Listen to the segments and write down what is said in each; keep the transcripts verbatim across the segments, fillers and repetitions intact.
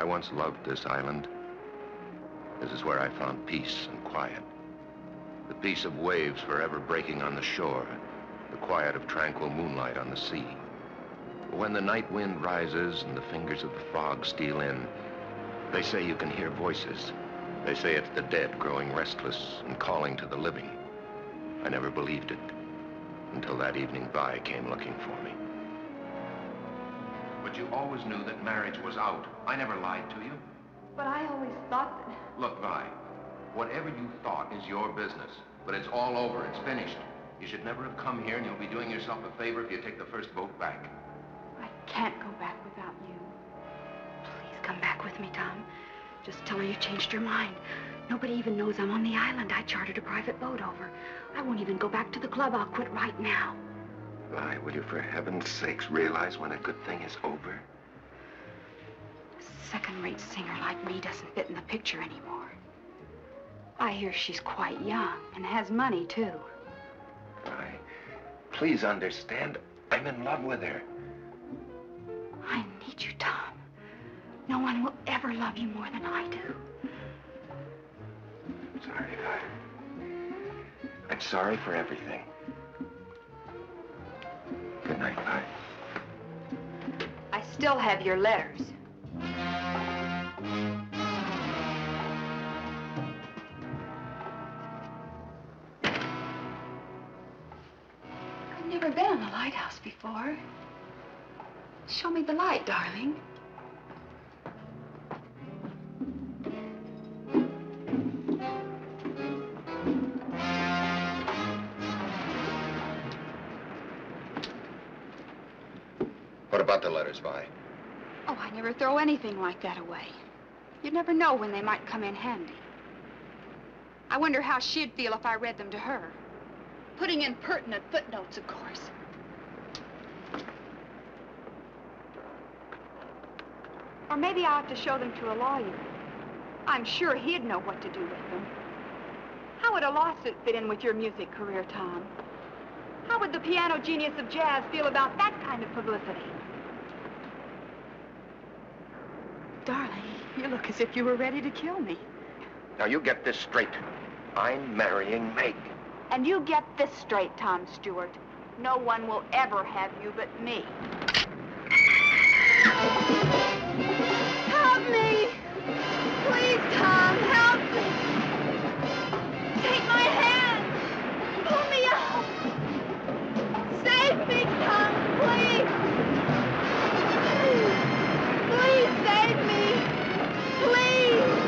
I once loved this island. This is where I found peace and quiet. The peace of waves forever breaking on the shore, the quiet of tranquil moonlight on the sea. But when the night wind rises and the fingers of the fog steal in, they say you can hear voices. They say it's the dead growing restless and calling to the living. I never believed it until that evening Vi came looking for me. But you always knew that marriage was out. I never lied to you. But I always thought that... Look, Vi, whatever you thought is your business, but it's all over. It's finished. You should never have come here, and you'll be doing yourself a favor if you take the first boat back. I can't go back without you. Please come back with me, Tom. Just tell her you changed your mind. Nobody even knows I'm on the island. I chartered a private boat over. I won't even go back to the club. I'll quit right now. Vi, will you, for heaven's sakes, realize when a good thing is over? A second-rate singer like me doesn't fit in the picture anymore. I hear she's quite young and has money, too. Vi, please understand, I'm in love with her. I need you, Tom. No one will ever love you more than I do. I'm sorry, Vi. I'm sorry for everything. Good night, Vi. I still have your letters. I've never been in the lighthouse before. Show me the light, darling. What about the letters, Vi? Oh, I never throw anything like that away. You never know when they might come in handy. I wonder how she'd feel if I read them to her. Putting in pertinent footnotes, of course. Or maybe I'll have to show them to a lawyer. I'm sure he'd know what to do with them. How would a lawsuit fit in with your music career, Tom? How would the piano genius of jazz feel about that kind of publicity? Darling, you look as if you were ready to kill me. Now, you get this straight. I'm marrying Meg. And you get this straight, Tom Stewart. No one will ever have you but me. Help me! Please, Tom, help me! Take my hand! Pull me up! Save me, Tom, please! Please save me! Please!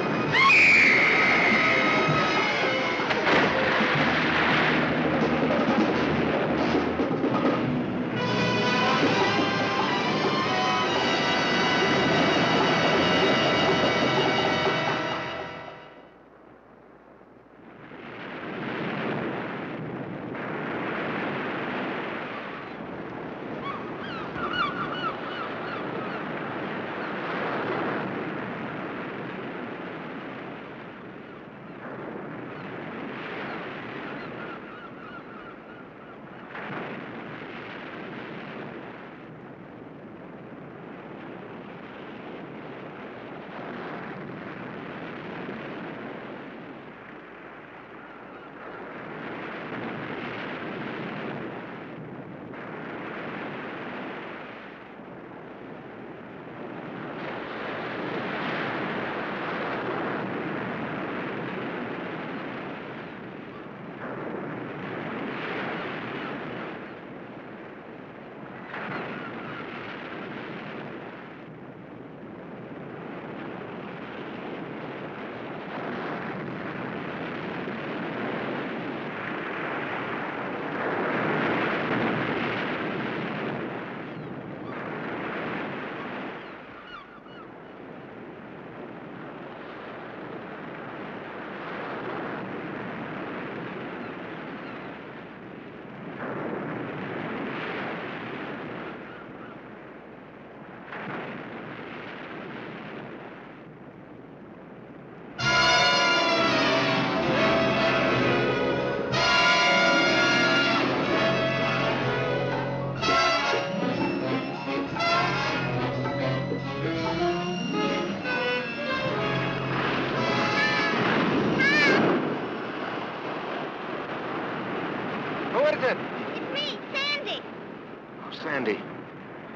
Sandy.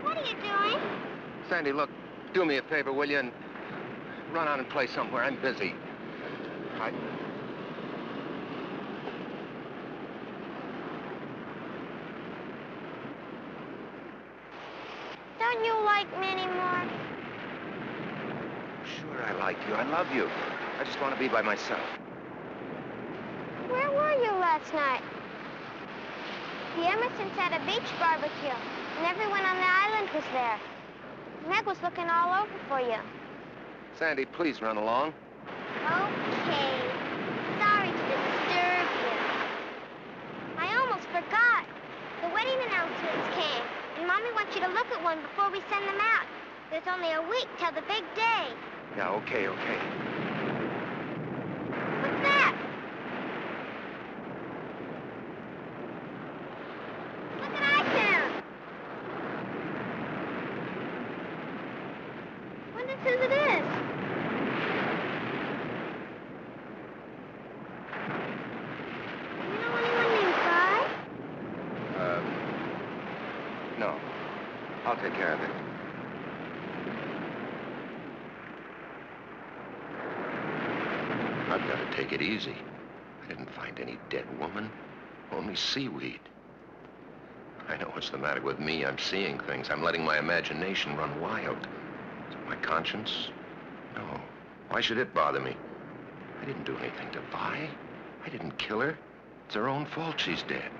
What are you doing? Sandy, look, do me a favor, will you? And run out and play somewhere. I'm busy. I... Don't you like me anymore? Sure I like you. I love you. I just want to be by myself. Where were you last night? The Emersons had a beach barbecue, and everyone on the island was there. Meg was looking all over for you. Sandy, please run along. Okay. Sorry to disturb you. I almost forgot. The wedding announcements came, and Mommy wants you to look at one before we send them out. There's only a week till the big day. Yeah, okay, okay. What's that? Take it easy. I didn't find any dead woman, only seaweed. I know what's the matter with me. I'm seeing things. I'm letting my imagination run wild. Is it my conscience? No. Why should it bother me? I didn't do anything to Vi. I didn't kill her. It's her own fault she's dead.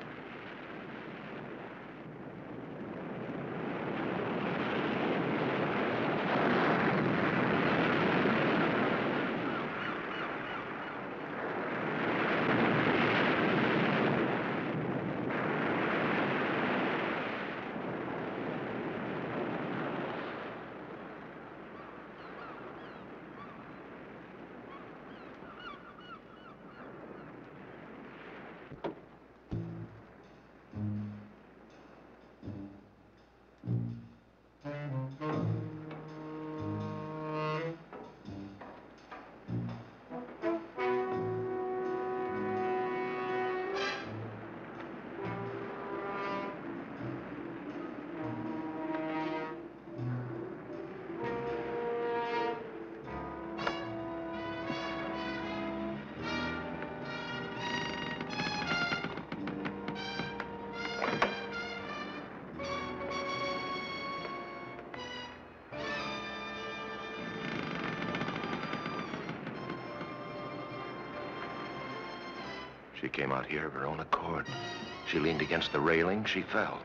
She came out here of her own accord. She leaned against the railing, she fell.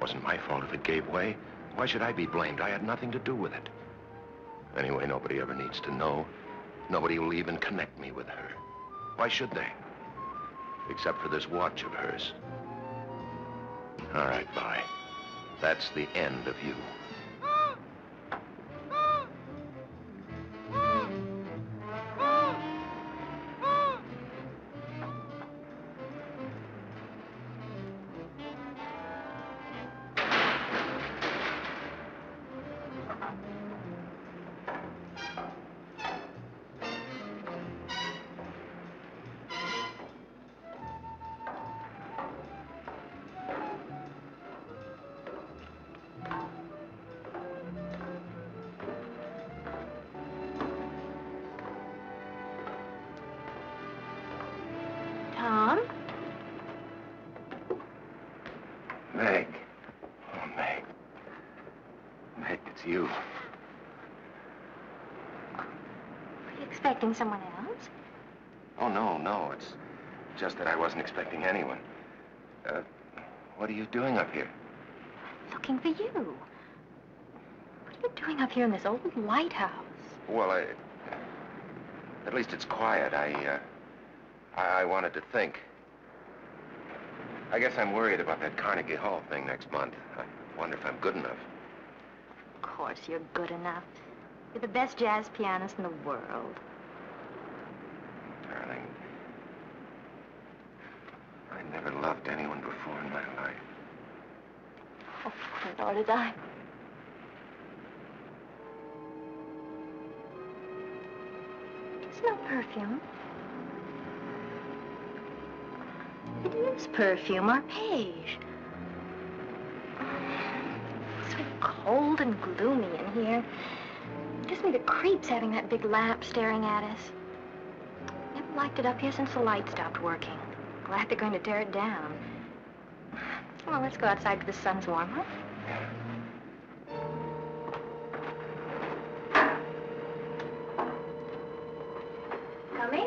Wasn't my fault if it gave way. Why should I be blamed? I had nothing to do with it. Anyway, nobody ever needs to know. Nobody will even connect me with her. Why should they? Except for this watch of hers. All right, Vi. That's the end of you. Someone else? Oh, no, no. It's just that I wasn't expecting anyone. Uh, what are you doing up here? Looking for you. What are you doing up here in this old lighthouse? Well, I... At least it's quiet. I, uh... I, I wanted to think. I guess I'm worried about that Carnegie Hall thing next month. I wonder if I'm good enough. Of course you're good enough. You're the best jazz pianist in the world. Darling, I never loved anyone before in my life. Oh, nor did I. Do you smell perfume? It is perfume, or page. cold and gloomy in here. It gives me the creeps having that big lamp staring at us. Never liked it up here since the light stopped working. Glad they're going to tear it down. Come on, let's go outside till the sun's warm, huh? Coming?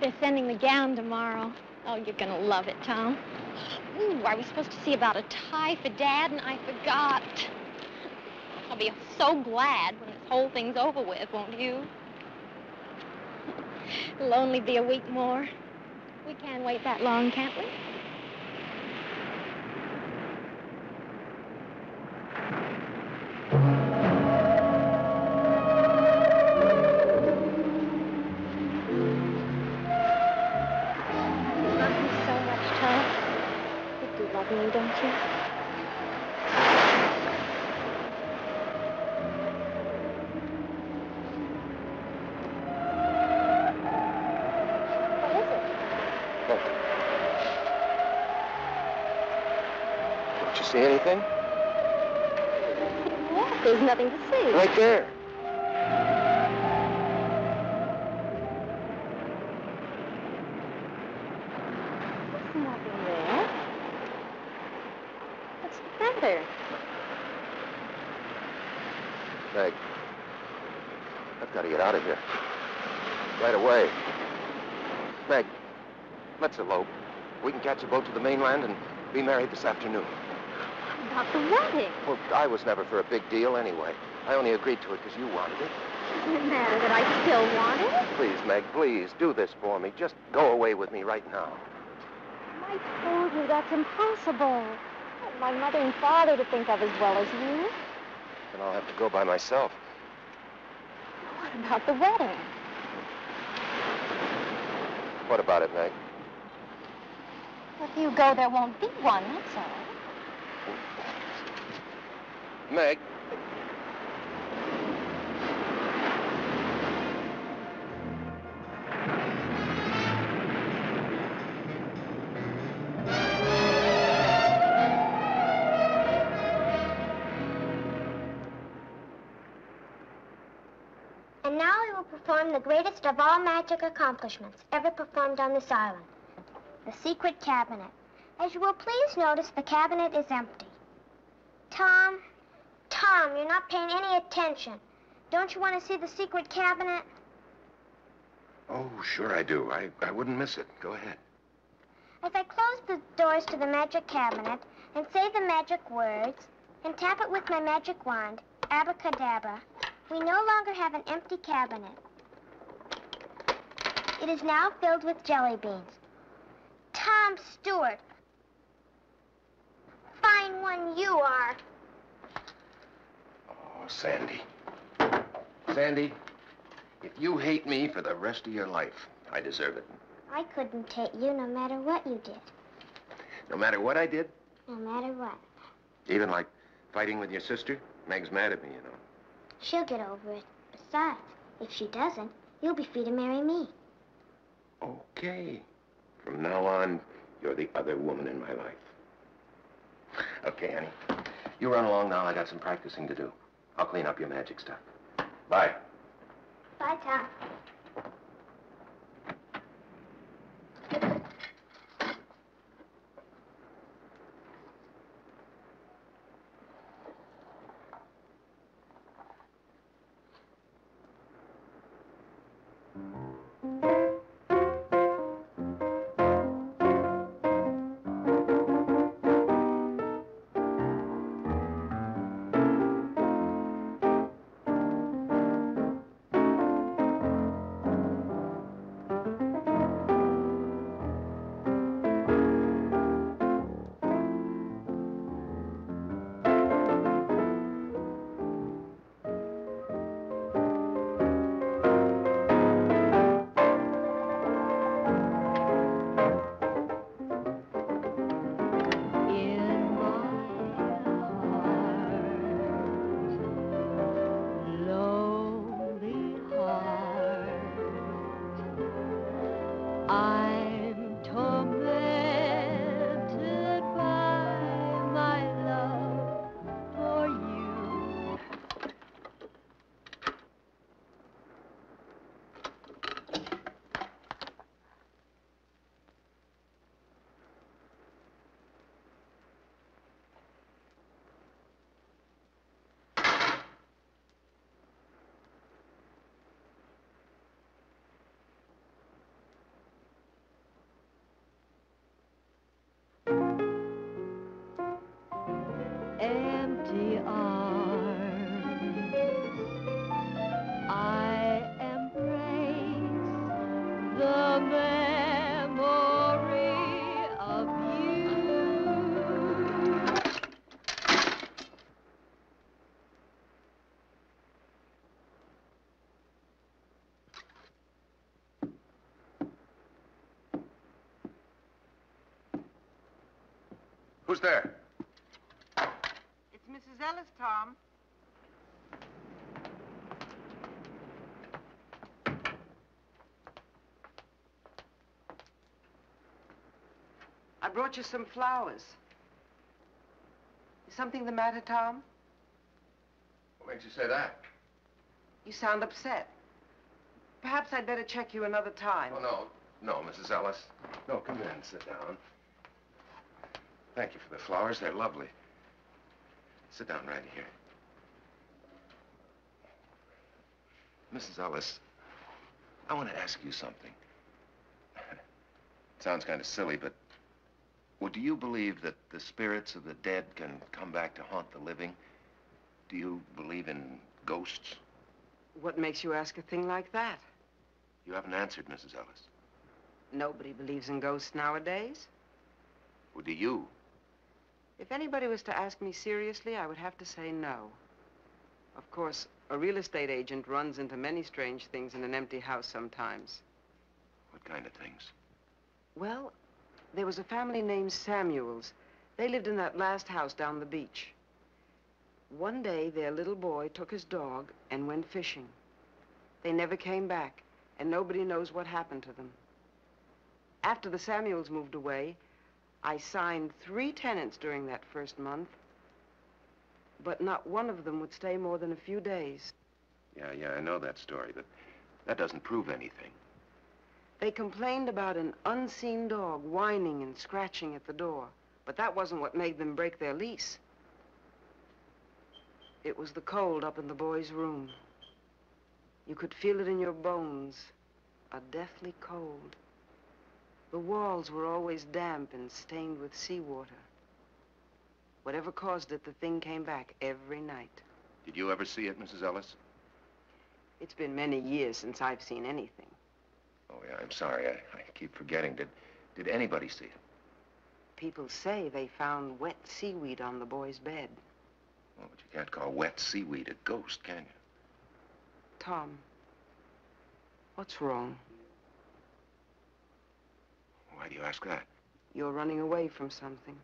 They're sending the gown tomorrow. Oh, you're gonna love it, Tom. Ooh, I was supposed to see about a tie for Dad, and I forgot. I'll be so glad when this whole thing's over with, won't you? It'll only be a week more. We can't wait that long, can't we? See anything? What? There's nothing to see. Right there. There's nothing there. What's the matter? Meg, I've got to get out of here. Right away. Meg, let's elope. We can catch a boat to the mainland and be married this afternoon. About the wedding. Well, I was never for a big deal anyway. I only agreed to it because you wanted it. Doesn't it matter that I still want it? Please, Meg, please, do this for me. Just go away with me right now. I told you that's impossible. My mother and father to think of as well as you. Then I'll have to go by myself. What about the wedding? What about it, Meg? If you go, there won't be one, that's all. Meg. And now we will perform the greatest of all magic accomplishments ever performed on this island, the secret cabinet. As you will please notice, the cabinet is empty. Tom, Tom, you're not paying any attention. Don't you want to see the secret cabinet? Oh, sure I do. I, I wouldn't miss it. Go ahead. As I close the doors to the magic cabinet and say the magic words and tap it with my magic wand, abracadabra, we no longer have an empty cabinet. It is now filled with jelly beans. Tom Stewart. Fine one you are. Oh, Sandy. Sandy, if you hate me for the rest of your life, I deserve it. I couldn't hate you no matter what you did. No matter what I did? No matter what. Even like fighting with your sister? Meg's mad at me, you know. She'll get over it. Besides, if she doesn't, you'll be free to marry me. Okay. From now on, you're the other woman in my life. Okay, honey. You run along now. I got some practicing to do. I'll clean up your magic stuff. Bye. Bye, Tom. Who's there? It's Missus Ellis, Tom. I brought you some flowers. Is something the matter, Tom? What makes you say that? You sound upset. Perhaps I'd better check you another time. Oh, no. No, Missus Ellis. No, come in and sit down. Thank you for the flowers. They're lovely. Sit down right here. Missus Ellis, I want to ask you something. It sounds kind of silly, but well, do you believe that the spirits of the dead can come back to haunt the living? Do you believe in ghosts? What makes you ask a thing like that? You haven't answered, Missus Ellis. Nobody believes in ghosts nowadays. Well, do you? If anybody was to ask me seriously, I would have to say no. Of course, a real estate agent runs into many strange things in an empty house sometimes. What kind of things? Well, there was a family named Samuels. They lived in that last house down the beach. One day, their little boy took his dog and went fishing. They never came back, and nobody knows what happened to them. After the Samuels moved away, I signed three tenants during that first month, but not one of them would stay more than a few days. Yeah, yeah, I know that story, but that doesn't prove anything. They complained about an unseen dog whining and scratching at the door, but that wasn't what made them break their lease. It was the cold up in the boy's room. You could feel it in your bones, a deathly cold. The walls were always damp and stained with seawater. Whatever caused it, the thing came back every night. Did you ever see it, Missus Ellis? It's been many years since I've seen anything. Oh, yeah, I'm sorry. I, I keep forgetting. Did, did anybody see it? People say they found wet seaweed on the boy's bed. Well, but you can't call wet seaweed a ghost, can you? Tom, what's wrong? Why do you ask that? You're running away from something.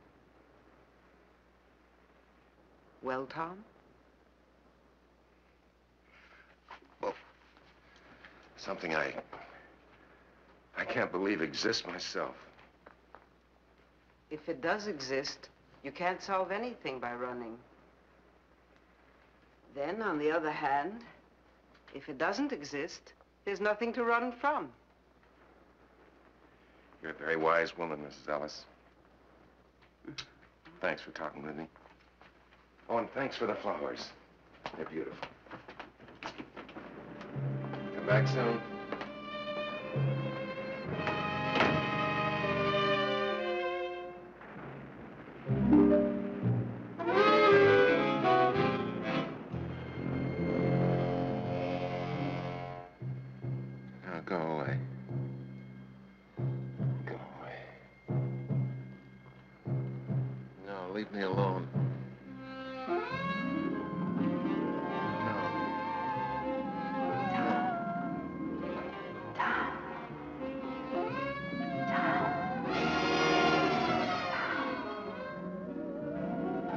Well, Tom? Well, something I... I can't believe exists myself. If it does exist, you can't solve anything by running. Then, on the other hand, if it doesn't exist, there's nothing to run from. You're a very wise woman, Missus Ellis. Thanks for talking with me. Oh, and thanks for the flowers. They're beautiful. Come back soon. Now go away. Leave me alone. No. Tom. Tom. Tom.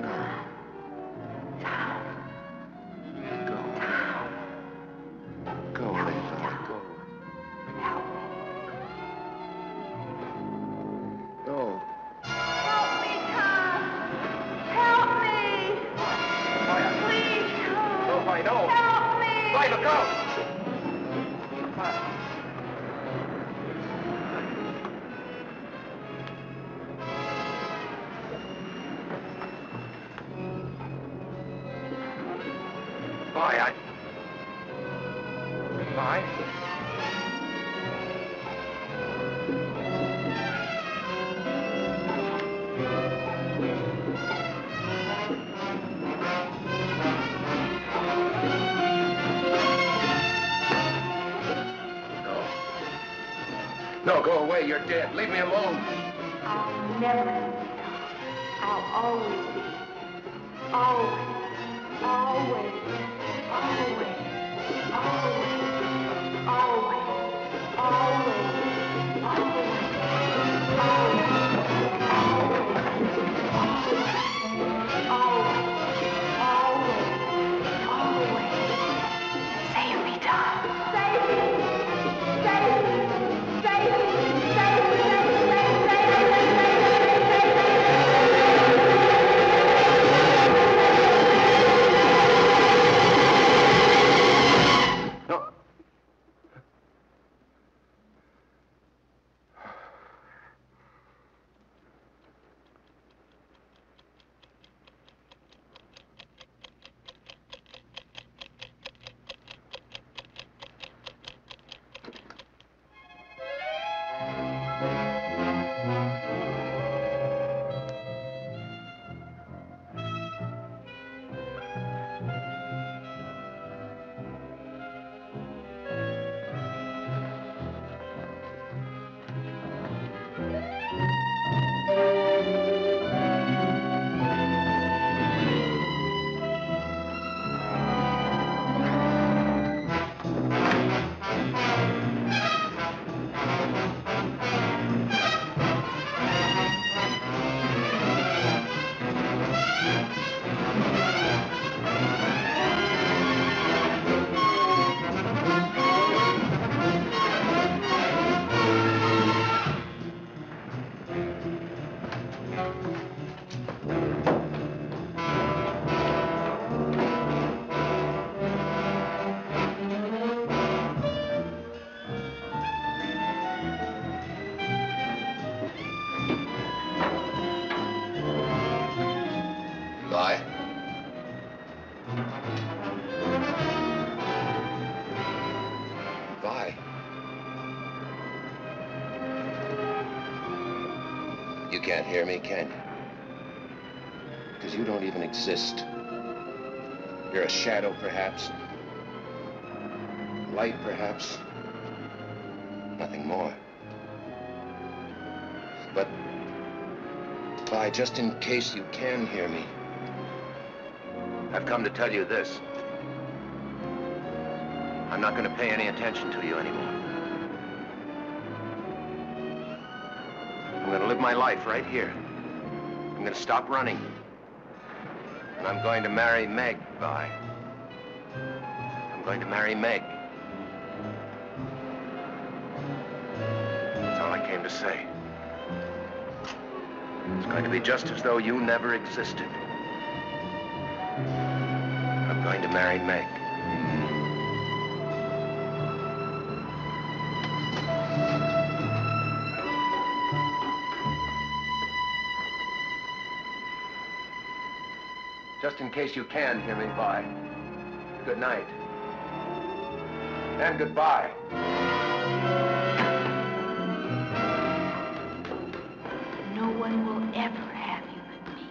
No. Tom. Go away. Go away, Tom. Go away. No. No. Help me! Right, look out! Come on. Bye, I... Bye. No, go away. You're dead. Leave me alone. I'll never be. I'll always be. Always. Always. Always. Always. Always. Always. Always. Always. Always. can't hear me, can you? Because you don't even exist. You're a shadow, perhaps. Light, perhaps. Nothing more. But, Vi, just in case you can hear me, I've come to tell you this. I'm not going to pay any attention to you anymore. I'm going to live my life right here. I'm going to stop running. And I'm going to marry Meg, Vi. I'm going to marry Meg. That's all I came to say. It's going to be just as though you never existed. I'm going to marry Meg. Just in case you can hear me, Vi. Good night. And goodbye. No one will ever have you with me.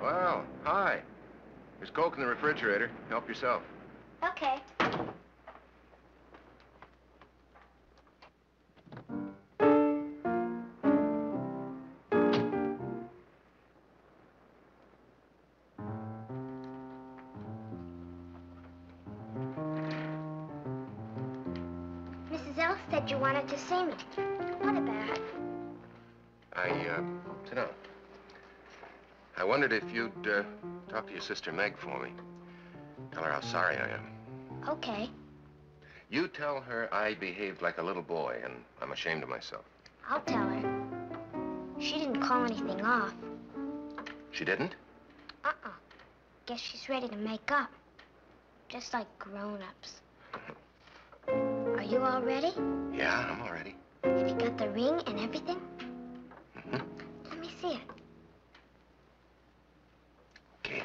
Well, hi. There's Coke in the refrigerator. Help yourself. Okay. Missus Ellis said you wanted to see me. What about it? I, uh, sit down. I wondered if you'd, uh, talk to your sister Meg for me. Tell her how sorry I am. Okay. You tell her I behaved like a little boy and I'm ashamed of myself. I'll tell her. She didn't call anything off. She didn't? Uh-uh. Guess she's ready to make up. Just like grown-ups. Are you all ready? Yeah, I'm all ready. Have you got the ring and everything? Mm-hmm. Let me see it. Okay.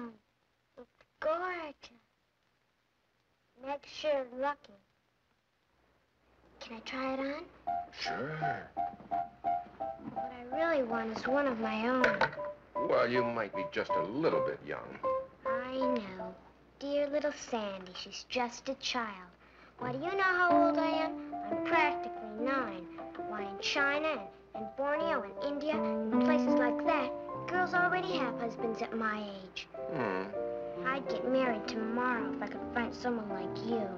Oh, it's gorgeous. Meg's sure lucky. Can I try it on? Sure. What I really want is one of my own. Well, you might be just a little bit young. I know. Dear little Sandy, she's just a child. Why, do you know how old I am? I'm practically nine. Why, in China and, and Borneo and India and places like that, girls already have husbands at my age. Hmm. I'd get married tomorrow if I could find someone like you.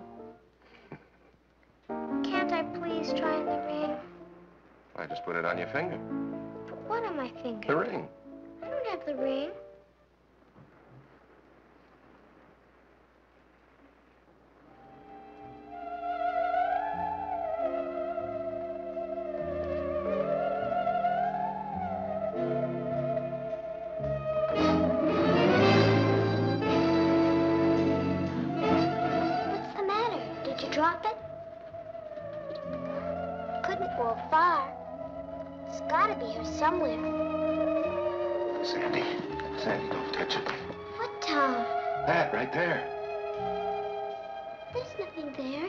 Can't I please try the ring? I just put it on your finger. Put what on my finger? The ring. I don't have the ring. What's the matter? Did you drop it? Couldn't fall far. It's gotta be here somewhere. Sandy, Sandy, don't touch it. What, Tom? That, right there. There's nothing there.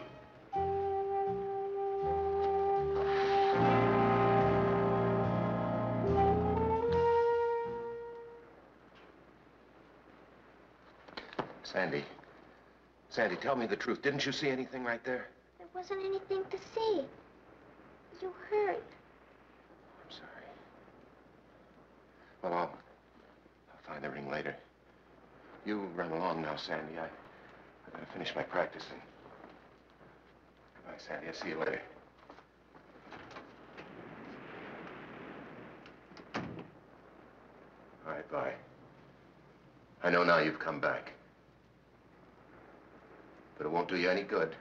Sandy, Sandy, tell me the truth. Didn't you see anything right there? There wasn't anything to see. You hurt. I'm sorry. Well, I'll, I'll find the ring later. You run along now, Sandy. I, I gotta finish my practice and... Goodbye, Sandy. I'll see you later. All right, bye. I know now you've come back. But it won't do you any good,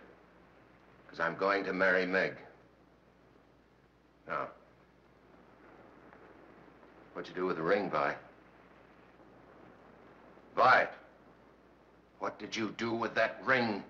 because I'm going to marry Meg. Now, What'd you do with the ring, Vi? Vi, what did you do with that ring?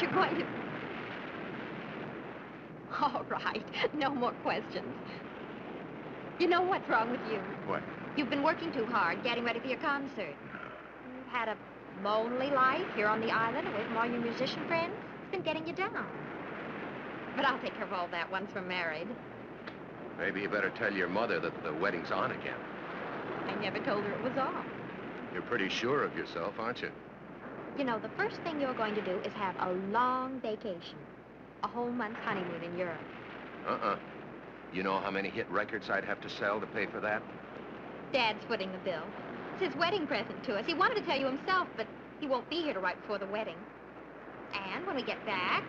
You're going to... All right, no more questions. You know what's wrong with you? What? You've been working too hard, getting ready for your concert. You've had a lonely life here on the island, away from all your musician friends. It's been getting you down. But I'll take care of all that once we're married. Maybe you better tell your mother that the wedding's on again. I never told her it was off. You're pretty sure of yourself, aren't you? You know, the first thing you're going to do is have a long vacation. A whole month's honeymoon in Europe. Uh-uh. You know how many hit records I'd have to sell to pay for that? Dad's footing the bill. It's his wedding present to us. He wanted to tell you himself, but he won't be here to write before the wedding. And when we get back,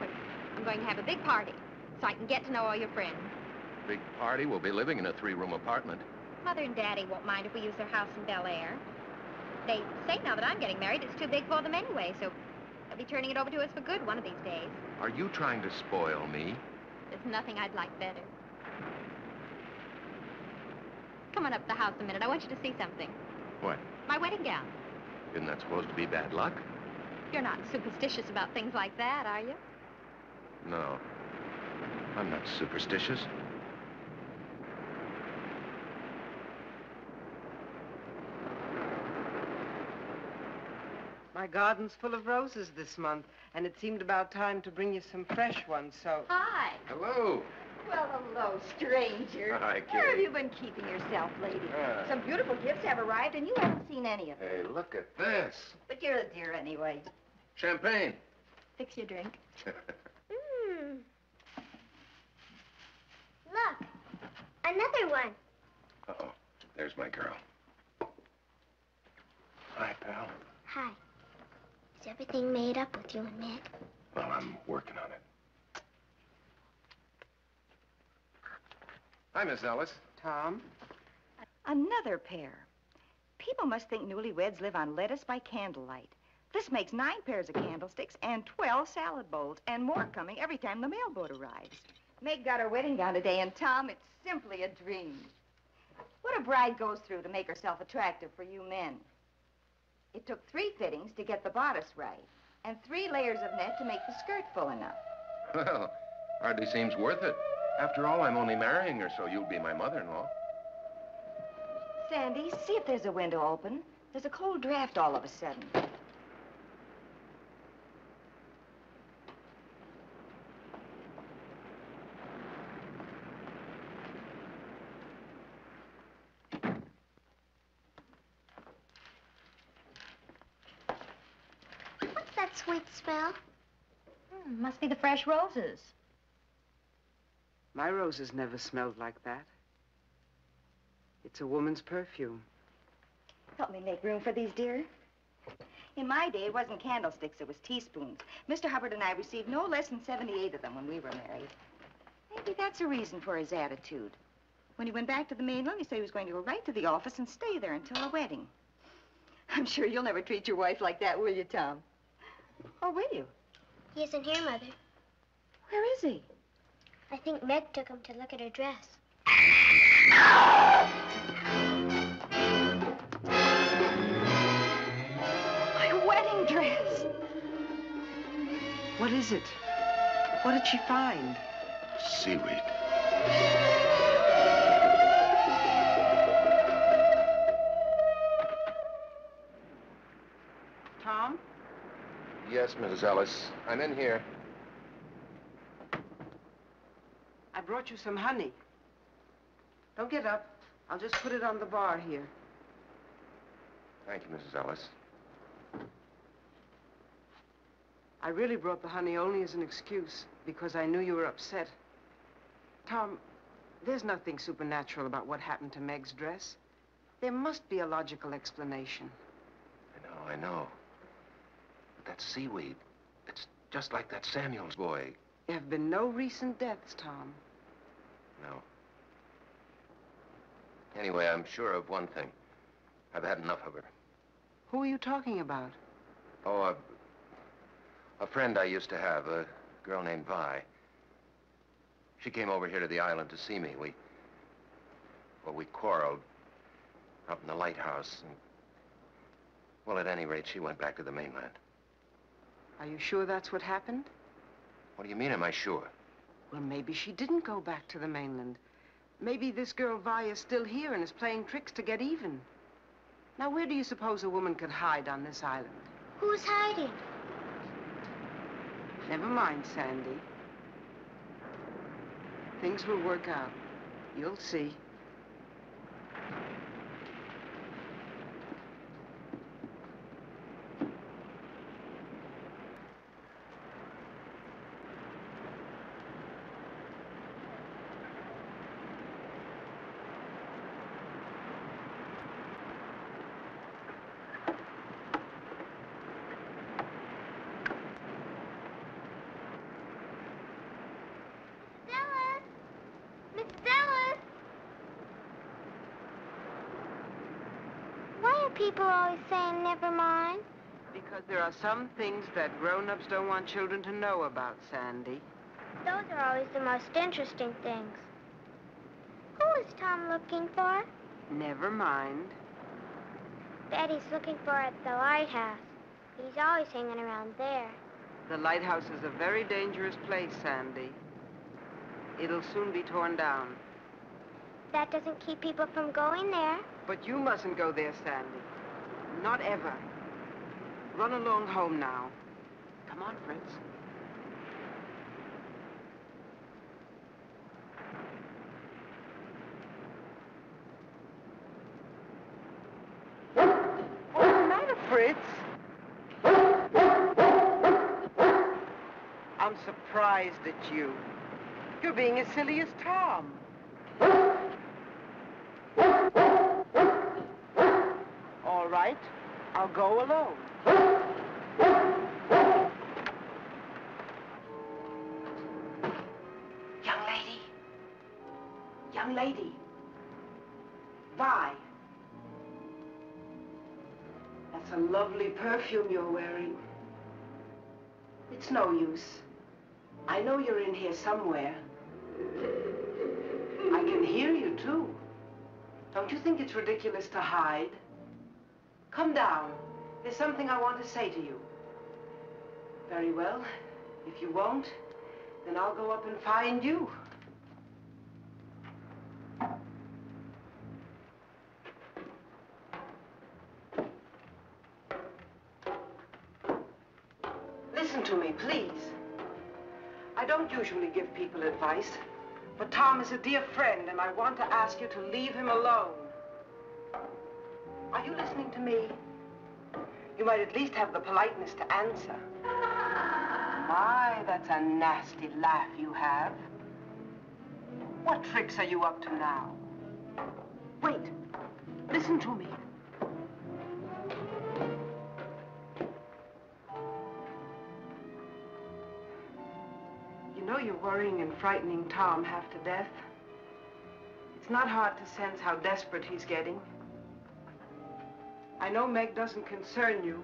I'm going to have a big party, so I can get to know all your friends. Big party? We'll be living in a three-room apartment. Mother and Daddy won't mind if we use their house in Bel Air. They say now that I'm getting married, it's too big for them anyway, so they'll be turning it over to us for good one of these days. Are you trying to spoil me? There's nothing I'd like better. Come on up to the house a minute. I want you to see something. What? My wedding gown. Isn't that supposed to be bad luck? You're not superstitious about things like that, are you? No. I'm not superstitious. My garden's full of roses this month, and it seemed about time to bring you some fresh ones, so... Hi. Hello. Well, hello, stranger. Hi, Kitty. Where have you been keeping yourself, lady? Uh. Some beautiful gifts have arrived, and you haven't seen any of them. Hey, look at this. But you're a dear anyway. Champagne. Fix your drink. Mmm. Look. Another one. Uh-oh. There's my girl. Hi, pal. Hi. Is everything made up with you and Meg? Well, I'm working on it. Hi, Miss Ellis. Tom? Another pair. People must think newlyweds live on lettuce by candlelight. This makes nine pairs of candlesticks and twelve salad bowls, and more coming every time the mailboat arrives. Meg got her wedding gown today, and Tom, it's simply a dream. What a bride goes through to make herself attractive for you men. It took three fittings to get the bodice right, and three layers of net to make the skirt full enough. Well, hardly seems worth it. After all, I'm only marrying her, so you'll be my mother-in-law. Sandy, see if there's a window open. There's a cold draft all of a sudden. Sweet smell. Mm, must be the fresh roses. My roses never smelled like that. It's a woman's perfume. Help me make room for these, dear. In my day, it wasn't candlesticks, it was teaspoons. Mister Hubbard and I received no less than seventy-eight of them when we were married. Maybe that's a reason for his attitude. When he went back to the mainland, he said he was going to go right to the office and stay there until the wedding. I'm sure you'll never treat your wife like that, will you, Tom? Oh, will you? He isn't here, Mother. Where is he? I think Meg took him to look at her dress. My wedding dress! What is it? What did she find? Seaweed. Tom? Yes, Missus Ellis. I'm in here. I brought you some honey. Don't get up. I'll just put it on the bar here. Thank you, Missus Ellis. I really brought the honey only as an excuse, because I knew you were upset. Tom, there's nothing supernatural about what happened to Meg's dress. There must be a logical explanation. I know, I know. But that seaweed, it's just like that Samuels boy. There have been no recent deaths, Tom. No. Anyway, I'm sure of one thing. I've had enough of her. Who are you talking about? Oh, uh... a friend I used to have, a girl named Vi. She came over here to the island to see me. We, well, we quarreled out in the lighthouse. And, well, at any rate, she went back to the mainland. Are you sure that's what happened? What do you mean, am I sure? Well, maybe she didn't go back to the mainland. Maybe this girl Vi is still here and is playing tricks to get even. Now, where do you suppose a woman could hide on this island? Who's hiding? Never mind, Sandy. Things will work out. You'll see. People always saying never mind. Because there are some things that grown-ups don't want children to know about, Sandy. Those are always the most interesting things. Who is Tom looking for? Never mind. Betty's looking for at the lighthouse. He's always hanging around there. The lighthouse is a very dangerous place, Sandy. It'll soon be torn down. That doesn't keep people from going there. But you mustn't go there, Sandy. Not ever. Run along home now. Come on, Fritz. What's the matter, Fritz? I'm surprised at you. You're being as silly as Tom. All right, I'll go alone. Young lady. Young lady. Vi. That's a lovely perfume you're wearing. It's no use. I know you're in here somewhere. I can hear you, too. Don't you think it's ridiculous to hide? Come down. There's something I want to say to you. Very well. If you won't, then I'll go up and find you. Listen to me, please. I don't usually give people advice, but Tom is a dear friend, and I want to ask you to leave him alone. Are you listening to me? You might at least have the politeness to answer. My, that's a nasty laugh you have. What tricks are you up to now? Wait, listen to me. You know you're worrying and frightening Tom half to death. It's not hard to sense how desperate he's getting. I know Meg doesn't concern you,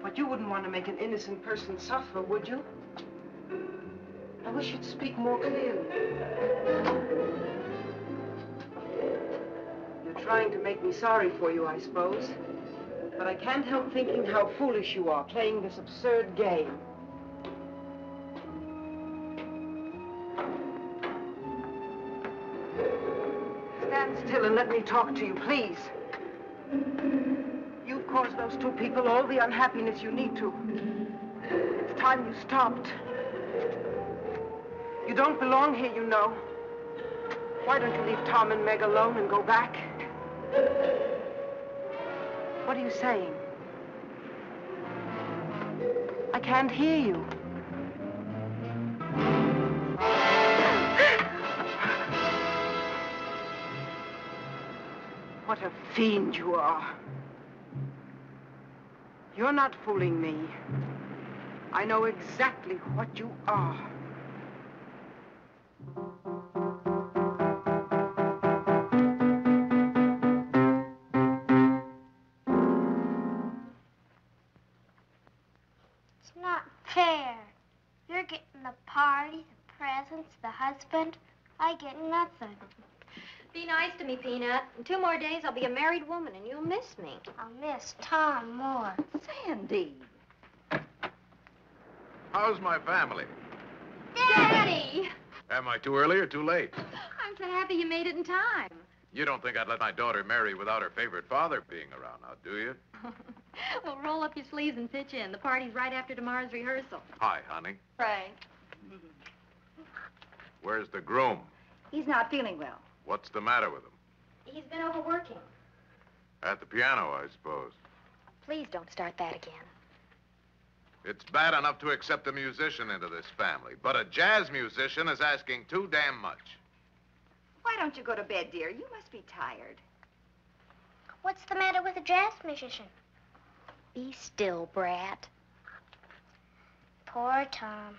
but you wouldn't want to make an innocent person suffer, would you? I wish you'd speak more clearly. You're trying to make me sorry for you, I suppose. But I can't help thinking how foolish you are playing this absurd game. Stand still and let me talk to you, please. You've caused those two people all the unhappiness you need to. It's time you stopped. You don't belong here, you know. Why don't you leave Tom and Meg alone and go back? What are you saying? I can't hear you. What a fiend you are. You're not fooling me. I know exactly what you are. It's not fair. You're getting the party, the presents, the husband. I get nothing. Be nice to me, Peanut. In two more days, I'll be a married woman, and you'll miss me. I'll miss Tom more. Sandy. How's my family? Daddy! Am I too early or too late? I'm so happy you made it in time. You don't think I'd let my daughter marry without her favorite father being around now, do you? Well, roll up your sleeves and pitch in. The party's right after tomorrow's rehearsal. Hi, honey. Frank. Where's the groom? He's not feeling well. What's the matter with him? He's been overworking. At the piano, I suppose. Please don't start that again. It's bad enough to accept a musician into this family, but a jazz musician is asking too damn much. Why don't you go to bed, dear? You must be tired. What's the matter with a jazz musician? Be still, brat. Poor Tom.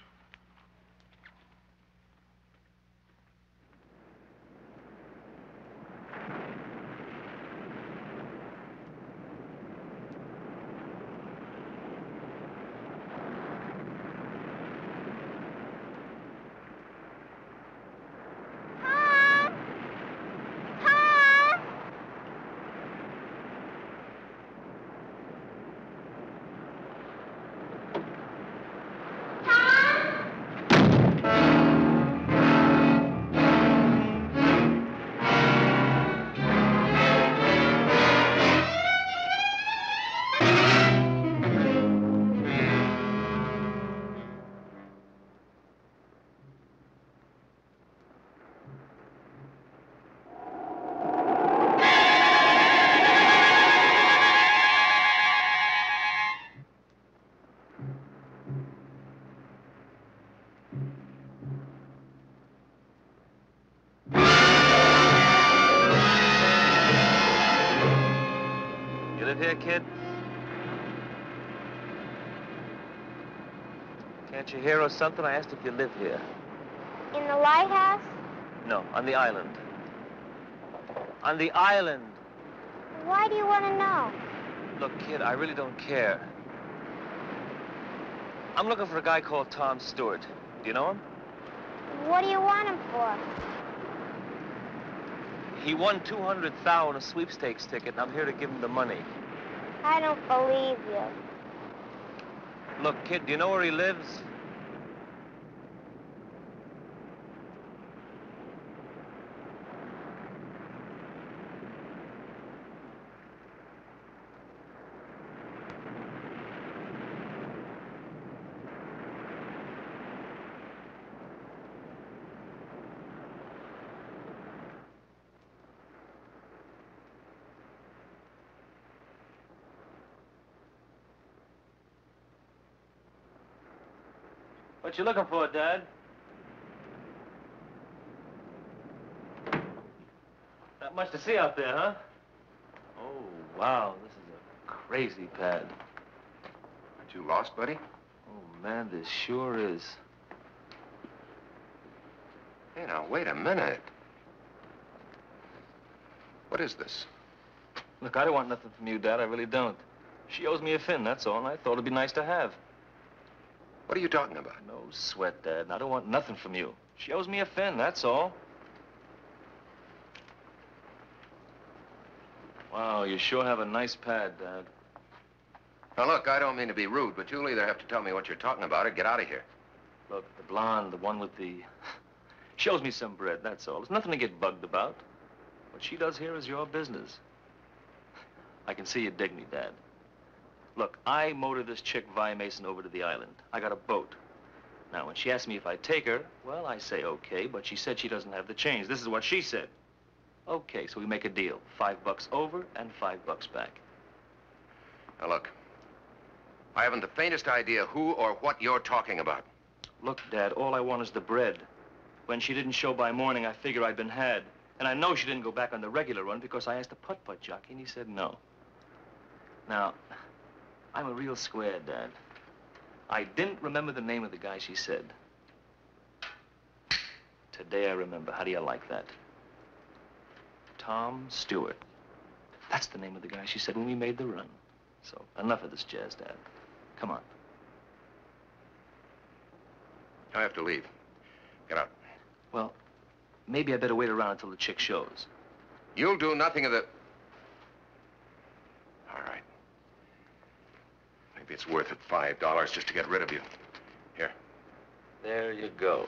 Kid? Can't you hear or something? I asked if you live here. In the lighthouse? No, on the island. On the island. Why do you want to know? Look, kid, I really don't care. I'm looking for a guy called Tom Stewart. Do you know him? What do you want him for? He won two hundred thousand dollars on a sweepstakes ticket, and I'm here to give him the money. I don't believe you. Look, kid, do you know where he lives? What you looking for, Dad? Not much to see out there, huh? Oh, wow, this is a crazy pad. Aren't you lost, buddy? Oh, man, this sure is. Hey, now, wait a minute. What is this? Look, I don't want nothing from you, Dad, I really don't. She owes me a fin, that's all, and I thought it'd be nice to have. What are you talking about? No sweat, Dad. I don't want nothing from you. She owes me a fin, that's all. Wow, you sure have a nice pad, Dad. Now, look, I don't mean to be rude, but you'll either have to tell me what you're talking about or get out of here. Look, the blonde, the one with the... She owes me some bread, that's all. There's nothing to get bugged about. What she does here is your business. I can see you dig me, Dad. Look, I motor this chick, Vi Mason, over to the island. I got a boat. Now, when she asked me if I take her, well, I say okay, but she said she doesn't have the change. This is what she said. Okay, so we make a deal. Five bucks over and five bucks back. Now look, I haven't the faintest idea who or what you're talking about. Look, Dad, all I want is the bread. When she didn't show by morning, I figure I'd been had. And I know she didn't go back on the regular run because I asked the putt-putt jockey and he said no. Now, I'm a real square, Dad. I didn't remember the name of the guy she said. Today I remember. How do you like that? Tom Stewart. That's the name of the guy she said when we made the run. So, enough of this jazz, Dad. Come on. I have to leave. Get out. Well, maybe I better wait around until the chick shows. You'll do nothing of the... All right. Maybe it's worth it five dollars just to get rid of you. Here. There you go.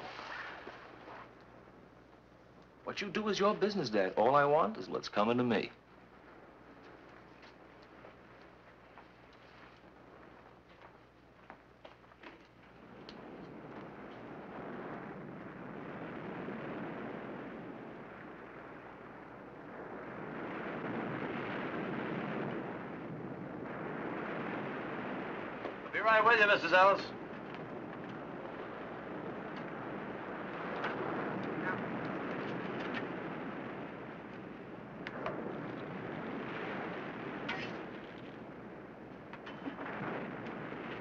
What you do is your business, Dad. All I want is what's coming to me. Be right with you, Missus Ellis.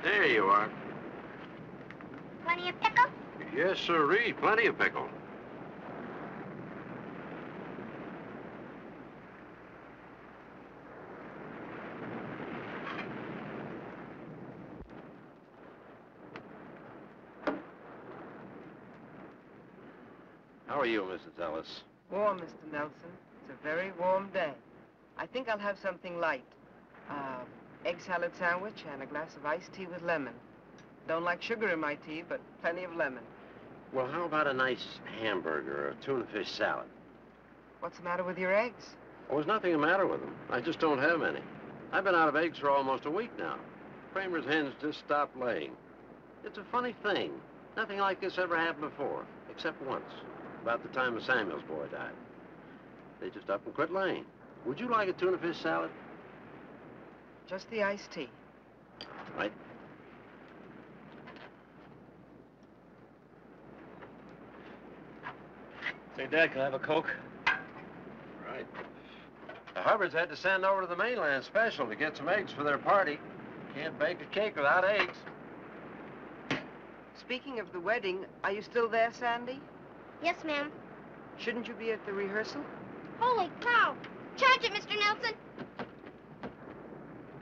There you are. Plenty of pickle? Yes, sirree, plenty of pickle. How are you, Missus Ellis? Warm, Mister Nelson. It's a very warm day. I think I'll have something light. Uh, Egg salad sandwich and a glass of iced tea with lemon. Don't like sugar in my tea, but plenty of lemon. Well, how about a nice hamburger or tuna fish salad? What's the matter with your eggs? Oh, there's nothing the matter with them. I just don't have any. I've been out of eggs for almost a week now. Kramer's hens just stopped laying. It's a funny thing. Nothing like this ever happened before, except once, about the time the Samuels boy died. They just up and quit laying. Would you like a tuna fish salad? Just the iced tea. Right. Say, Dad, can I have a Coke? Right. The Hubbards had to send over to the mainland special to get some eggs for their party. Can't bake a cake without eggs. Speaking of the wedding, are you still there, Sandy? Yes, ma'am. Shouldn't you be at the rehearsal? Holy cow! Charge it, Mister Nelson!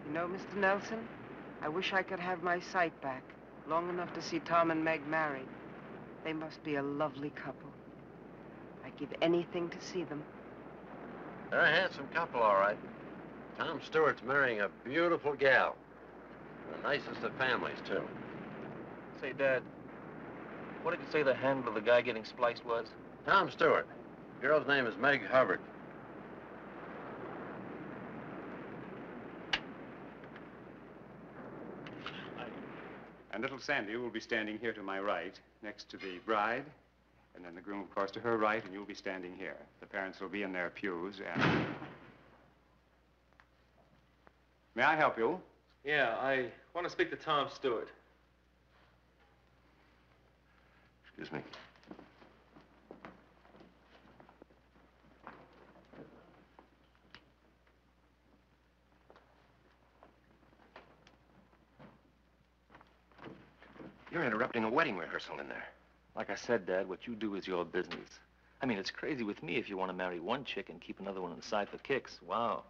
You know, Mister Nelson, I wish I could have my sight back long enough to see Tom and Meg married. They must be a lovely couple. I'd give anything to see them. They're a handsome couple, all right. Tom Stewart's marrying a beautiful gal. The nicest of families, too. Say, Dad, what did you say the handle of the guy getting spliced was? Tom Stewart. The girl's name is Meg Hubbard. And little Sandy will be standing here to my right, next to the bride, and then the groom, of course, to her right, and you'll be standing here. The parents will be in their pews, and... May I help you? Yeah, I want to speak to Tom Stewart. Excuse me. You're interrupting a wedding rehearsal in there. Like I said, Dad, what you do is your business. I mean, it's crazy with me if you want to marry one chick and keep another one on the side for kicks. Wow.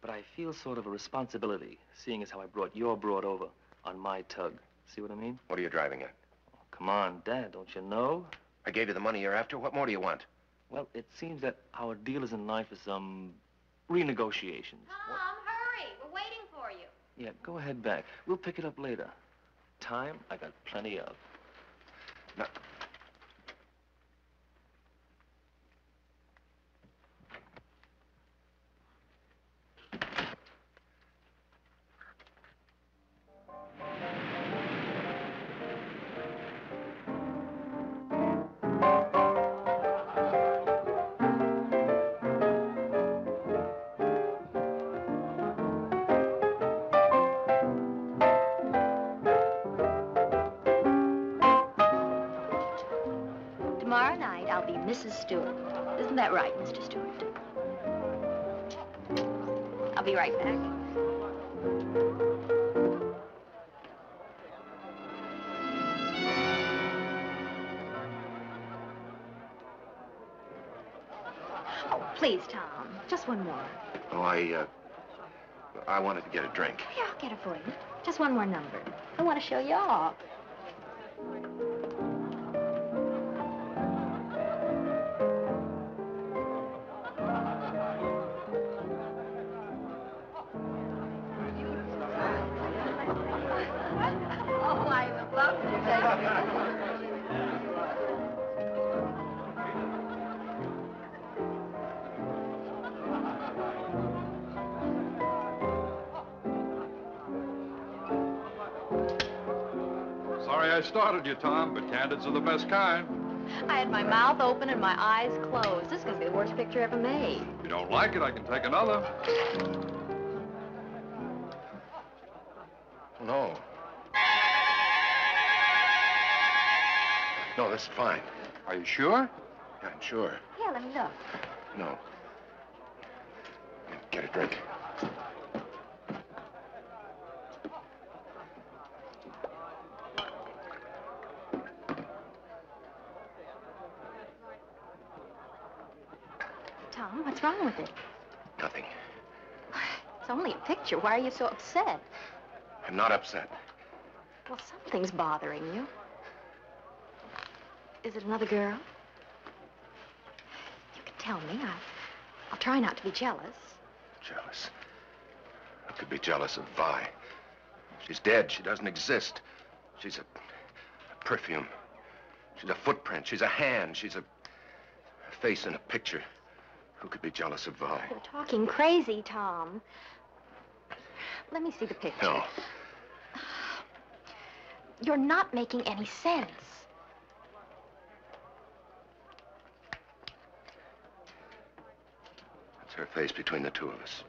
But I feel sort of a responsibility, seeing as how I brought your broad over on my tug. See what I mean? What are you driving at? Oh, come on, Dad, don't you know? I gave you the money you're after. What more do you want? Well, it seems that our deal is in line for some renegotiations. Tom, what? Hurry. We're waiting for you. Yeah, go ahead back. We'll pick it up later. Time, I got plenty of. Now. be Missus Stewart. Isn't that right, Mister Stewart? I'll be right back. Oh, please, Tom. Just one more. Oh, I, uh, I wanted to get a drink. Yeah, I'll get it for you. Just one more number. I want to show you off. Started you, Tom, but candidates are the best kind. I had my mouth open and my eyes closed. This is going to be the worst picture ever made. If you don't like it, I can take another. No. No, that's fine. Are you sure? Yeah, I'm sure. Yeah, let me look. No. Get a drink. What's wrong with it? Nothing. It's only a picture. Why are you so upset? I'm not upset. Well, something's bothering you. Is it another girl? You can tell me. I, I'll try not to be jealous. Jealous? I could be jealous of Vi. She's dead. She doesn't exist. She's a, a perfume. She's a footprint. She's a hand. She's a, a face in a picture. Who could be jealous of Vi? You're talking crazy, Tom. Let me see the picture. No. You're not making any sense. That's her face between the two of us.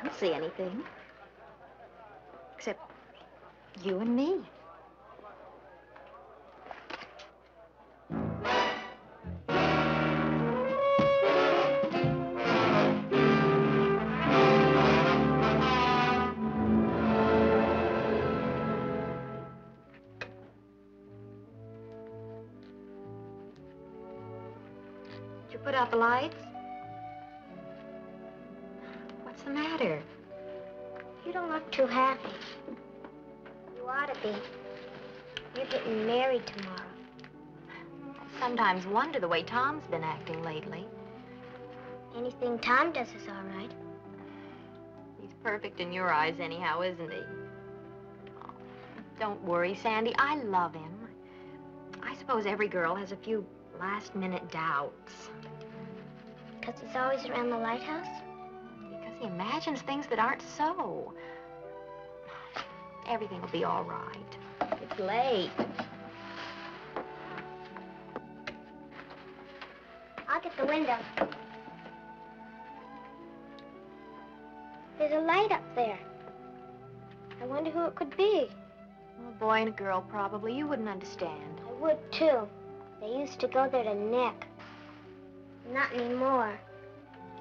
I don't see anything. Except you and me. The lights? What's the matter? You don't look too happy. You ought to be. You're getting married tomorrow. I sometimes wonder the way Tom's been acting lately. Anything Tom does is all right. He's perfect in your eyes anyhow, isn't he? Oh, don't worry, Sandy. I love him. I suppose every girl has a few last-minute doubts. Because he's always around the lighthouse? Because he imagines things that aren't so. Everything will be all right. It's late. I'll get the window. There's a light up there. I wonder who it could be. Well, a boy and a girl, probably. You wouldn't understand. I would, too. They used to go there to Nick. Not anymore.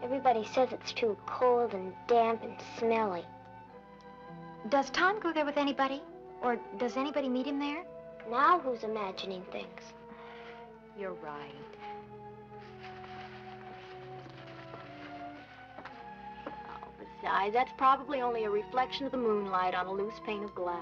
Everybody says it's too cold and damp and smelly. Does Tom go there with anybody? Or does anybody meet him there? Now who's imagining things? You're right. Oh, besides, that's probably only a reflection of the moonlight on a loose pane of glass.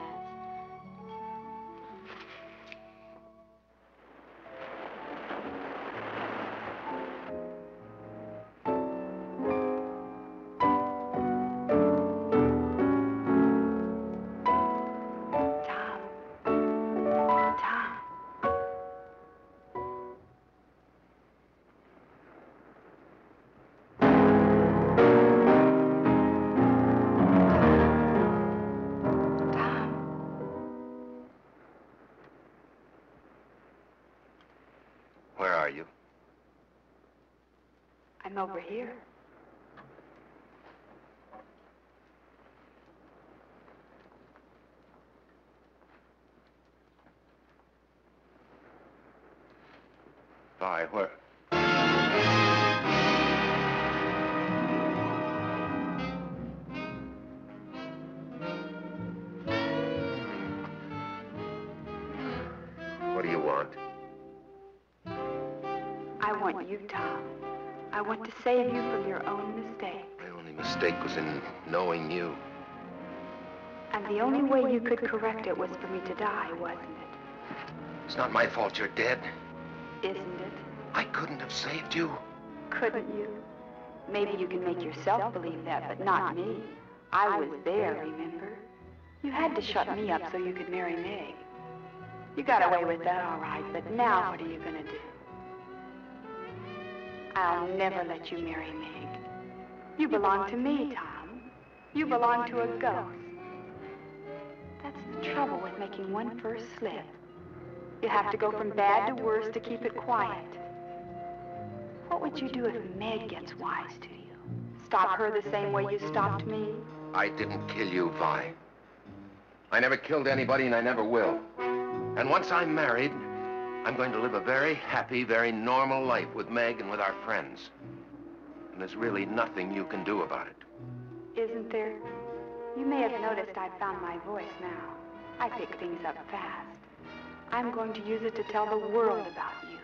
Over here. Vi, where? What do you want? I want you, Tom. I want to save you from your own mistake. My only mistake was in knowing you. And the only way you could correct it was for me to die, wasn't it? It's not my fault you're dead. Isn't it? I couldn't have saved you. Couldn't you? Maybe you can make yourself believe that, but not me. I was there, remember? You had to shut me up so you could marry Meg. You got away with that, all right, but now what are you going to do? I'll never let you marry Meg. You belong to me, Tom. You belong to a ghost. That's the trouble with making one first slip. You have to go from bad to worse to keep it quiet. What would you do if Meg gets wise to you? Stop her the same way you stopped me? I didn't kill you, Vi. I never killed anybody and I never will. And once I'm married, I'm going to live a very happy, very normal life with Meg and with our friends. And there's really nothing you can do about it. Isn't there? You may have noticed I found my voice now. I pick things up fast. I'm going to use it to tell the world about you.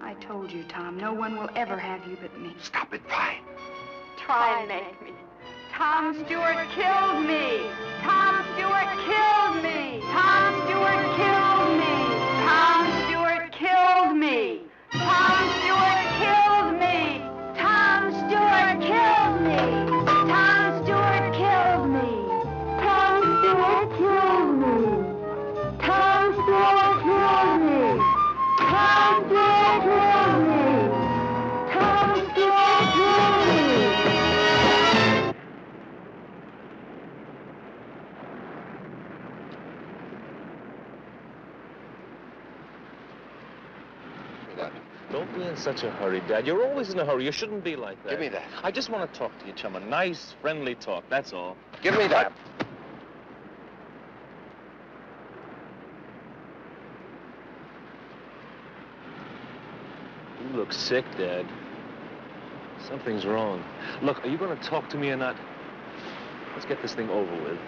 I told you, Tom, no one will ever have you but me. Stop it, Vi. Try and make me. Tom Stewart killed me. Tom Stewart killed me. Tom Stewart killed me. Tom Stewart killed me. Tom Stewart killed me. Tom Stewart killed me. Tom Stewart killed me. Tom Stewart killed me. Tom Stewart killed me. Tom Stewart killed me. Tom Stewart killed me. Don't be in such a hurry, Dad. You're always in a hurry. You shouldn't be like that. Give me that. I just want to talk to you, chum. A nice, friendly talk, that's all. Give me that. You look sick, Dad. Something's wrong. Look, are you going to talk to me or not? Let's get this thing over with.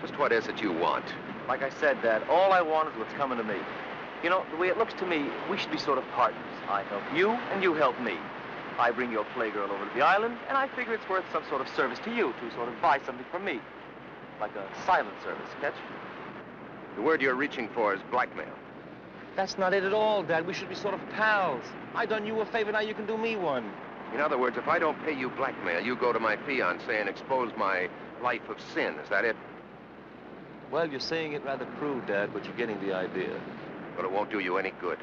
Just what is it you want? Like I said, Dad, all I want is what's coming to me. You know, the way it looks to me, we should be sort of partners. I help you, and you help me. I bring your playgirl over to the island, and I figure it's worth some sort of service to you to sort of buy something from me. Like a silent service, catch? The word you're reaching for is blackmail. That's not it at all, Dad. We should be sort of pals. I done you a favor, now you can do me one. In other words, if I don't pay you blackmail, you go to my fiancée and expose my life of sin. Is that it? Well, you're saying it rather crude, Dad, but you're getting the idea. But it won't do you any good.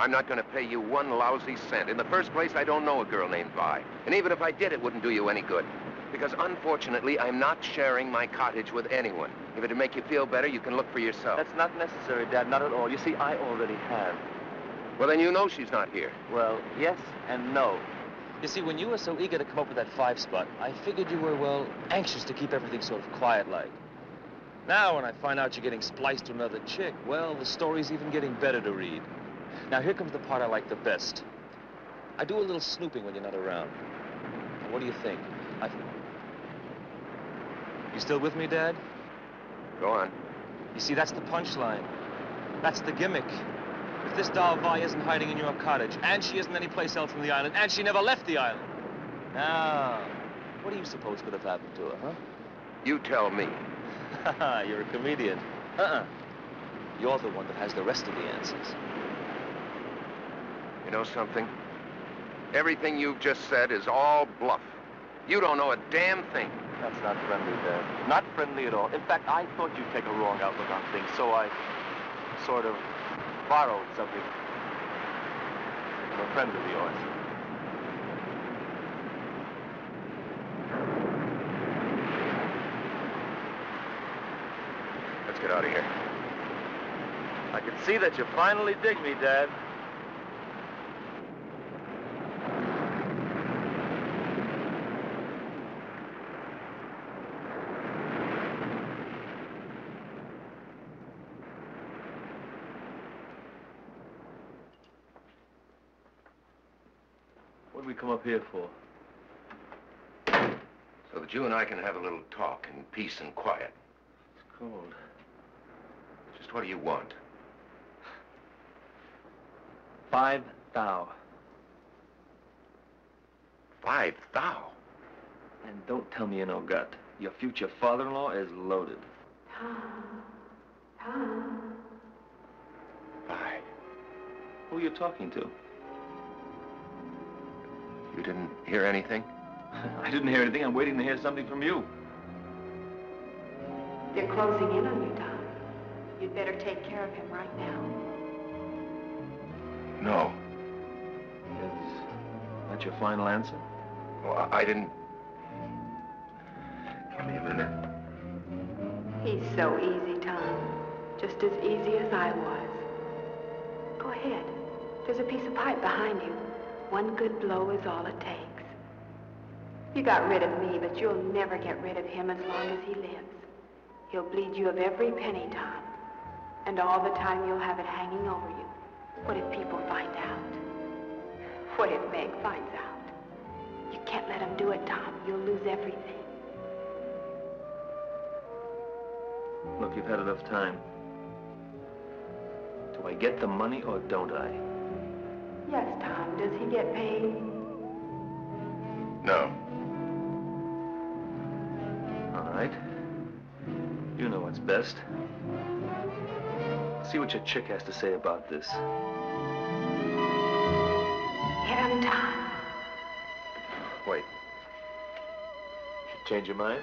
I'm not going to pay you one lousy cent. In the first place, I don't know a girl named Vi. And even if I did, it wouldn't do you any good. Because, unfortunately, I'm not sharing my cottage with anyone. If it'd make you feel better, you can look for yourself. That's not necessary, Dad, not at all. You see, I already have. Well, then you know she's not here. Well, yes and no. You see, when you were so eager to come up with that five spot, I figured you were, well, anxious to keep everything sort of quiet-like. Now, when I find out you're getting spliced to another chick, well, the story's even getting better to read. Now, here comes the part I like the best. I do a little snooping when you're not around. Now, what do you think? I... You still with me, Dad? Go on. You see, that's the punchline. That's the gimmick. If this doll Vi isn't hiding in your cottage, and she isn't anyplace else on the island, and she never left the island. Now, what do you suppose could have happened to her, huh? You tell me. You're a comedian. Uh-uh. You're the one that has the rest of the answers. You know something? Everything you've just said is all bluff. You don't know a damn thing. That's not friendly, Dad. Not friendly at all. In fact, I thought you'd take a wrong outlook on things, so I sort of borrowed something from a friend of yours. Let's get out of here. I can see that you finally dig me, Dad. have we come up here for? So that you and I can have a little talk in peace and quiet. It's cold. Just what do you want? Five thou. Five thou? And don't tell me you no gut. Your future father-in-law is loaded. Tom. Tom. Bye. Who are you talking to? You didn't hear anything? I didn't hear anything. I'm waiting to hear something from you. They're closing in on you, Tom. You'd better take care of him right now. No. Is that your final answer? Well, I didn't... Give me a minute. He's so easy, Tom. Just as easy as I was. Go ahead. There's a piece of pipe behind you. One good blow is all it takes. You got rid of me, but you'll never get rid of him as long as he lives. He'll bleed you of every penny, Tom. And all the time you'll have it hanging over you. What if people find out? What if Meg finds out? You can't let him do it, Tom. You'll lose everything. Look, you've had enough time. Do I get the money or don't I? Yes, Tom. Does he get paid? No. All right. You know what's best. See what your chick has to say about this. Get him, Tom. Wait. Change your mind?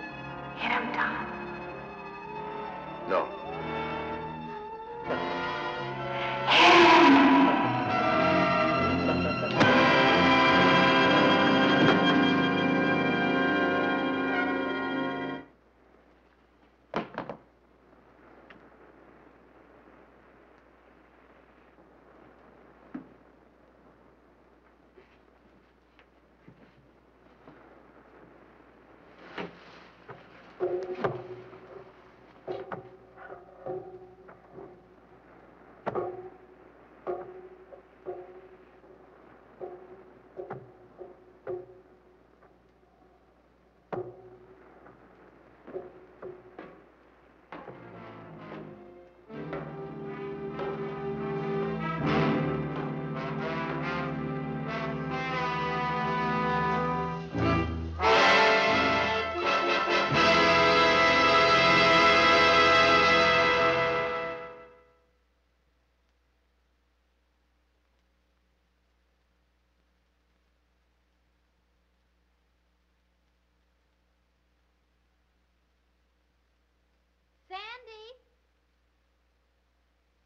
Get him, Tom. No.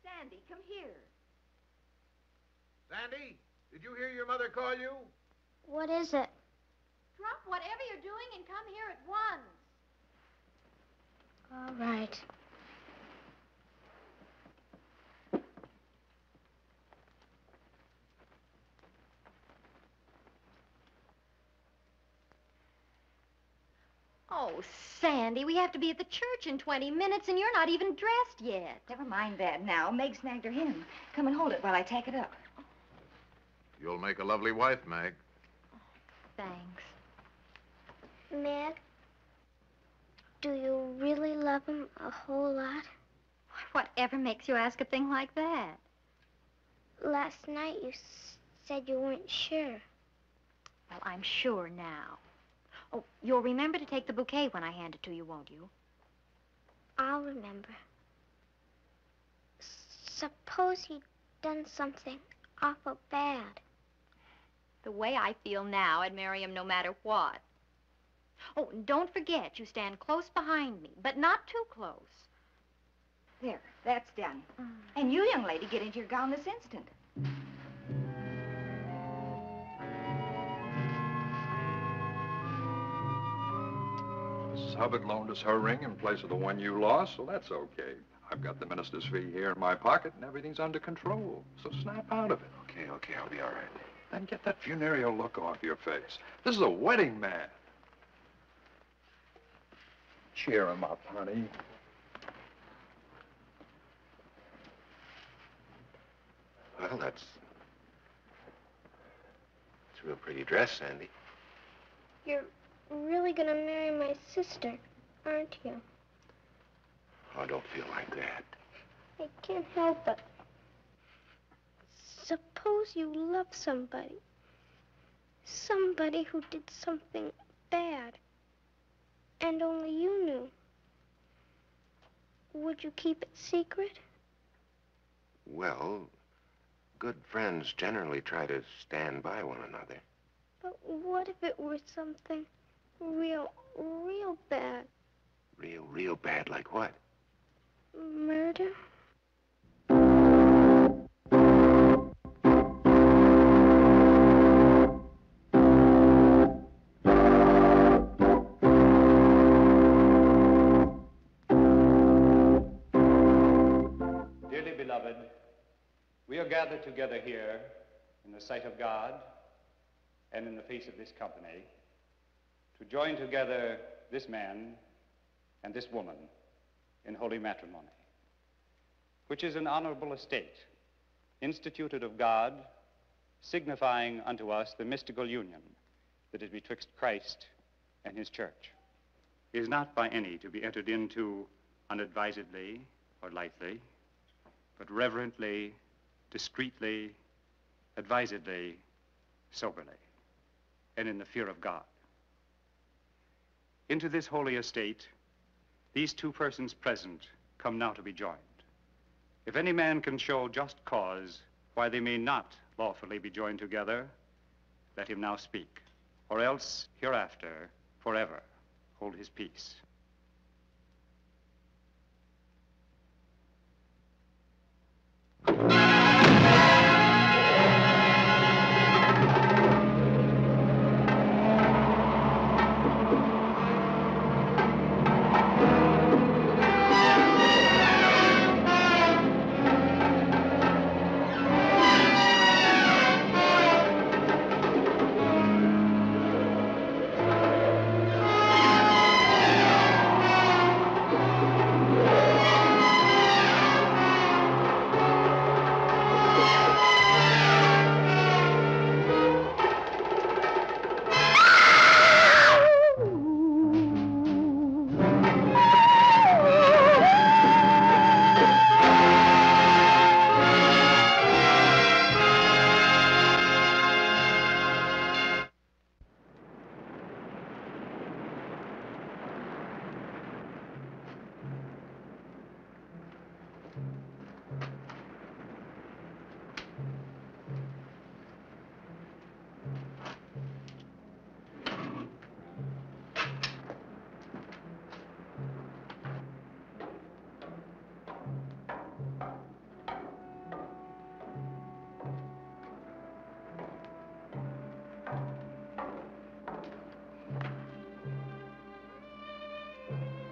Sandy, come here. Sandy, did you hear your mother call you? What is it? Drop whatever you're doing and come here at once. All right. Oh, Sandy, we have to be at the church in twenty minutes, and you're not even dressed yet. Never mind that now. Meg snagged her hem. Come and hold it while I tack it up. You'll make a lovely wife, Meg. Oh, thanks. Meg, do you really love him a whole lot? Whatever makes you ask a thing like that? Last night you said you weren't sure. Well, I'm sure now. Oh, you'll remember to take the bouquet when I hand it to you, won't you? I'll remember. Suppose he'd done something awful bad. The way I feel now, I'd marry him no matter what. Oh, and don't forget, you stand close behind me, but not too close. There, that's done. Mm. And you, young lady, get into your gown this instant. Hubbard loaned us her ring in place of the one you lost, so that's okay. I've got the minister's fee here in my pocket, and everything's under control. So snap out of it. Okay, okay, I'll be all right. Then get that funereal look off your face. This is a wedding man. Cheer him up, honey. Well, that's... It's into a pretty dress, Sandy. You're really gonna marry my sister, aren't you? Oh, don't feel like that. I can't help it. Suppose you love somebody. Somebody who did something bad. And only you knew. Would you keep it secret? Well, good friends generally try to stand by one another. But what if it were something real, real bad? Real, real bad like what? Murder. Dearly beloved, we are gathered together here in the sight of God and in the face of this company to join together this man and this woman in holy matrimony, which is an honorable estate instituted of God, signifying unto us the mystical union that is betwixt Christ and his church. It is not by any to be entered into unadvisedly or lightly, but reverently, discreetly, advisedly, soberly, and in the fear of God. Into this holy estate, these two persons present come now to be joined. If any man can show just cause why they may not lawfully be joined together, let him now speak, or else hereafter, forever, hold his peace.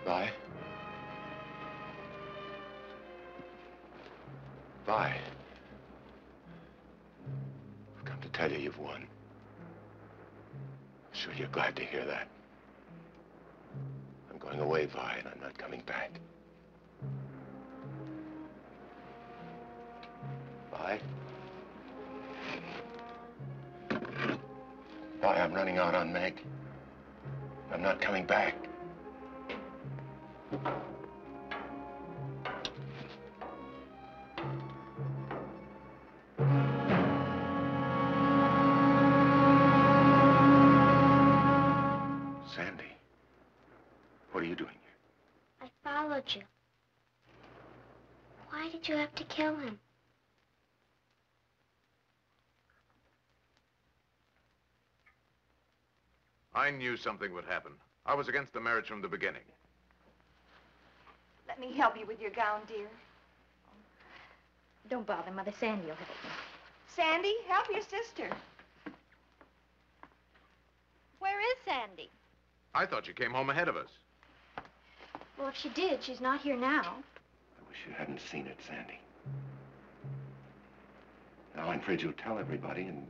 Vi? Vi? I've come to tell you you've won. I'm sure you're glad to hear that. I'm going away, Vi, and I'm not coming back. Vi? Vi, I'm running out on Meg. I'm not coming back. Sandy, what are you doing here? I followed you. Why did you have to kill him? I knew something would happen. I was against the marriage from the beginning. Let me help you with your gown, dear. Don't bother, Mother. Sandy will help me. Sandy, help your sister. Where is Sandy? I thought she came home ahead of us. Well, if she did, she's not here now. I wish you hadn't seen it, Sandy. Now I'm afraid you'll tell everybody, and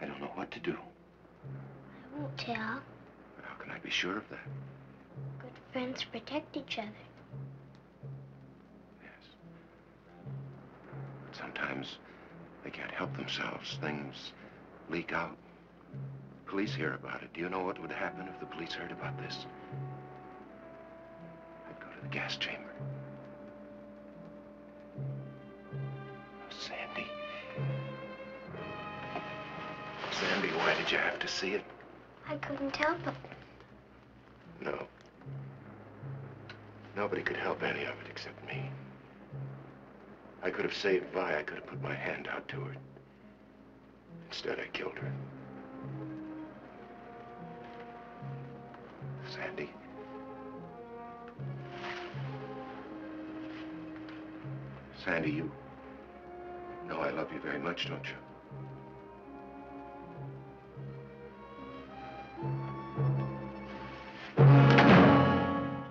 I don't know what to do. I won't tell. How can I be sure of that? Good friends protect each other. Sometimes they can't help themselves. Things leak out. police hear about it, do you know what would happen if the police heard about this? I'd go to the gas chamber. Oh, Sandy. Sandy, why did you have to see it? I couldn't help it. No. Nobody could help any of it except me. I could have saved Vi. I could have put my hand out to her. Instead, I killed her. Sandy. Sandy, you know I love you very much, don't you?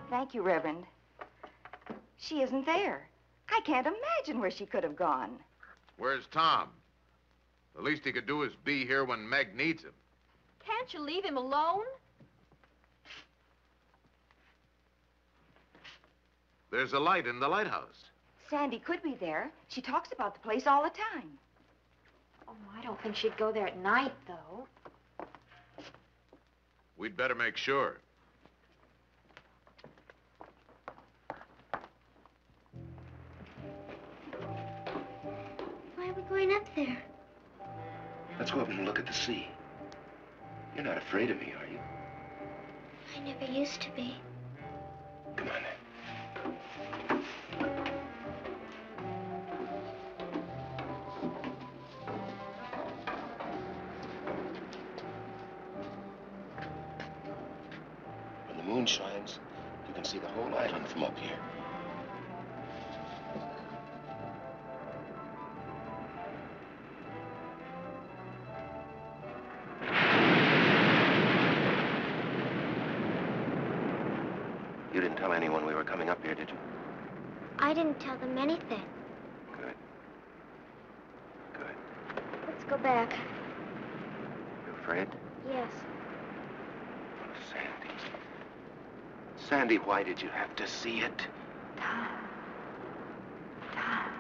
Thank you, Reverend. She isn't there. I can't imagine where she could have gone. Where's Tom? The least he could do is be here when Meg needs him. Can't you leave him alone? There's a light in the lighthouse. Sandy could be there. She talks about the place all the time. Oh, I don't think she'd go there at night, though. We'd better make sure. Going up there. Let's go up and look at the sea. You're not afraid of me, are you? I never used to be. Come on then. When the moon shines, you can see the whole island from up here. Anyone we were coming up here, did you? I didn't tell them anything. Good. Good. Let's go back. You afraid? Yes. Oh, Sandy. Sandy, why did you have to see it? Tom. Tom.